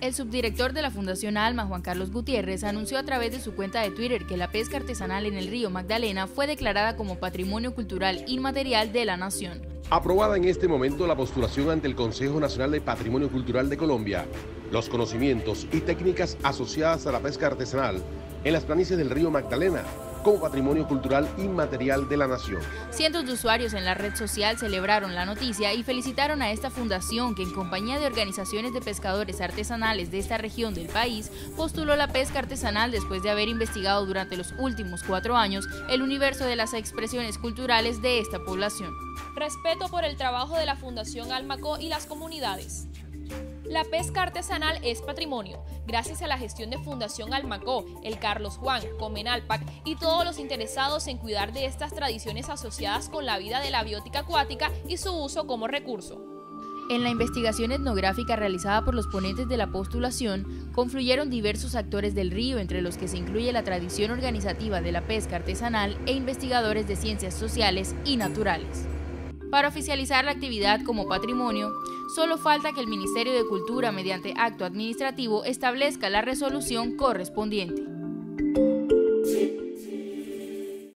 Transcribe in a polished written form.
El subdirector de la Fundación Alma, Juan Carlos Gutiérrez, anunció a través de su cuenta de Twitter que la pesca artesanal en el río Magdalena fue declarada como Patrimonio Cultural Inmaterial de la Nación. Aprobada en este momento la postulación ante el Consejo Nacional de Patrimonio Cultural de Colombia. Los conocimientos y técnicas asociadas a la pesca artesanal en las planicies del río Magdalena como Patrimonio Cultural Inmaterial de la Nación. Cientos de usuarios en la red social celebraron la noticia y felicitaron a esta fundación que en compañía de organizaciones de pescadores artesanales de esta región del país postuló la pesca artesanal después de haber investigado durante los últimos 4 años el universo de las expresiones culturales de esta población. Respeto por el trabajo de la Fundación Almacó y las comunidades. La pesca artesanal es patrimonio, gracias a la gestión de Fundación Almacó, el Carlos Juan, Comenalpac y todos los interesados en cuidar de estas tradiciones asociadas con la vida de la biótica acuática y su uso como recurso. En la investigación etnográfica realizada por los ponentes de la postulación, confluyeron diversos actores del río, entre los que se incluye la tradición organizativa de la pesca artesanal e investigadores de ciencias sociales y naturales. Para oficializar la actividad como patrimonio, solo falta que el Ministerio de Cultura, mediante acto administrativo, establezca la resolución correspondiente.